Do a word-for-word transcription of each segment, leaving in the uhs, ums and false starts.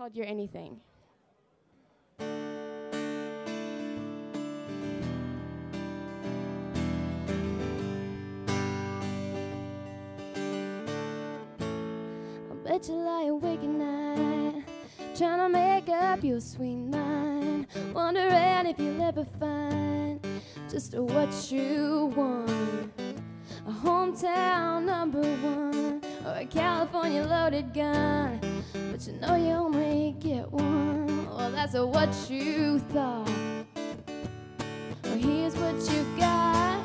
called Your Anything. I bet you lie awake at night, trying to make up your sweet mind, wondering if you'll ever find just what you want. A hometown number one, or a California loaded gun, but you know you only get one. Well, that's what you thought. Well, here's what you got.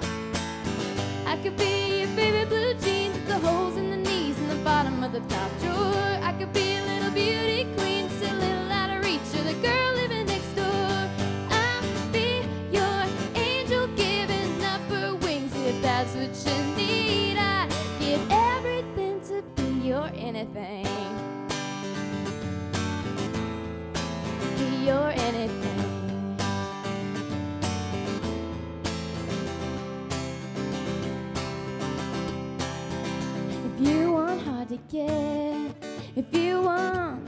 I could be your favorite blue jeans with the holes in the knees and the bottom of the top drawer. I could be a little beauty queen, just a little out of reach of the girl living next door. I'll be your angel giving up her wings if that's what you need. I give everything to be your anything. Be your anything. If you want hard to get, if you want,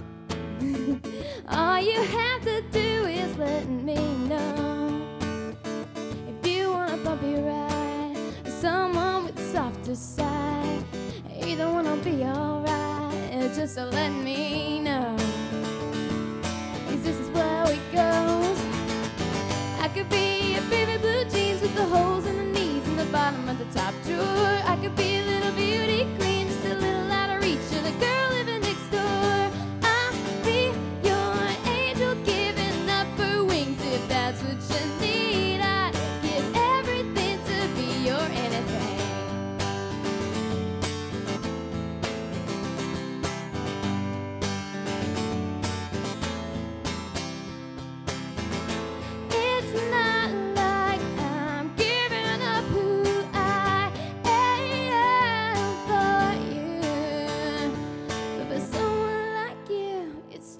all you have to do is let me know. If you want a bumpy ride, or someone with a softer side, either one will be alright, just to let me know. 'Cause this is where it goes. I could be your favorite blue jeans with the holes in the knees and the bottom of the top drawer. I could be a little beauty queen,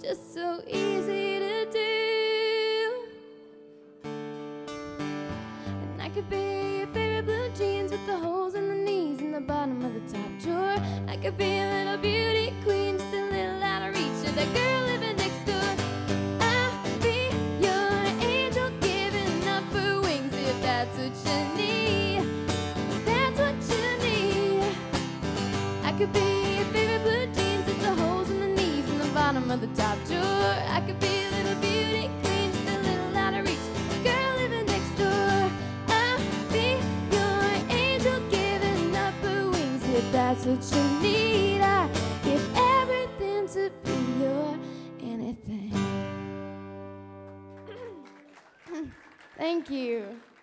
just so easy to do. And I could be your favorite blue jeans with the holes in the knees and the bottom of the top drawer. I could be a little beauty queen, just a little out of reach of the girl living next door. I'll be your angel giving up her wings if that's what you need. If that's what you need. I could be your favorite blue jeans with the holes in the knees and the bottom of the top. I could be a little beauty queen, just a little out of reach, girl living next door. I'll be your angel giving up her wings if that's what you need. I give everything to be your anything. Thank you.